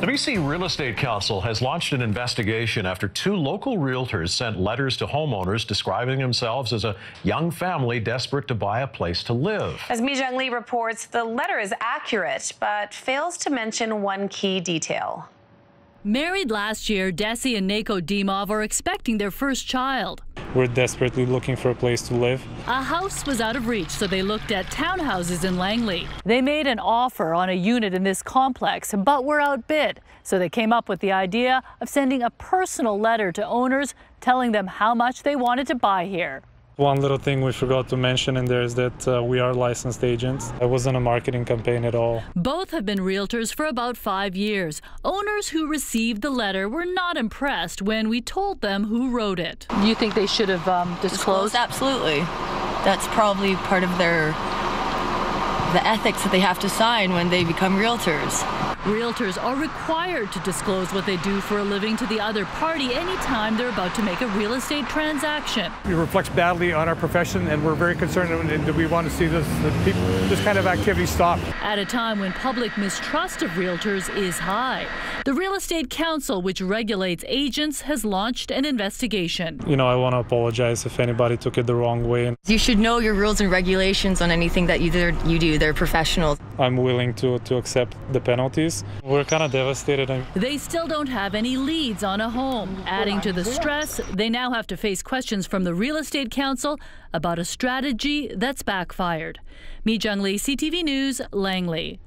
The BC Real Estate Council has launched an investigation after two local realtors sent letters to homeowners describing themselves as a young family desperate to buy a place to live. As Mi Zhang Li reports, the letter is accurate, but fails to mention one key detail. Married last year, Desi and Nako Dimov are expecting their first child. We're desperately looking for a place to live. A house was out of reach, so they looked at townhouses in Langley. They made an offer on a unit in this complex, but were outbid. So they came up with the idea of sending a personal letter to owners telling them how much they wanted to buy here. One little thing we forgot to mention in there is that we are licensed agents. It wasn't a marketing campaign at all. Both have been realtors for about 5 years. Owners who received the letter were not impressed when we told them who wrote it. You think they should have disclosed? Absolutely. That's probably part of the ethics that they have to sign when they become realtors. Realtors are required to disclose what they do for a living to the other party anytime they're about to make a real estate transaction. It reflects badly on our profession, and we're very concerned, and we want to see this kind of activity stop. At a time when public mistrust of realtors is high, the Real Estate Council, which regulates agents, has launched an investigation. You know, I want to apologize if anybody took it the wrong way. You should know your rules and regulations on anything that you do. They're professionals. I'm willing to accept the penalties. We're kind of devastated. They still don't have any leads on a home. Adding to the stress, they now have to face questions from the Real Estate Council about a strategy that's backfired. Mi Jung Lee, CTV News, Langley.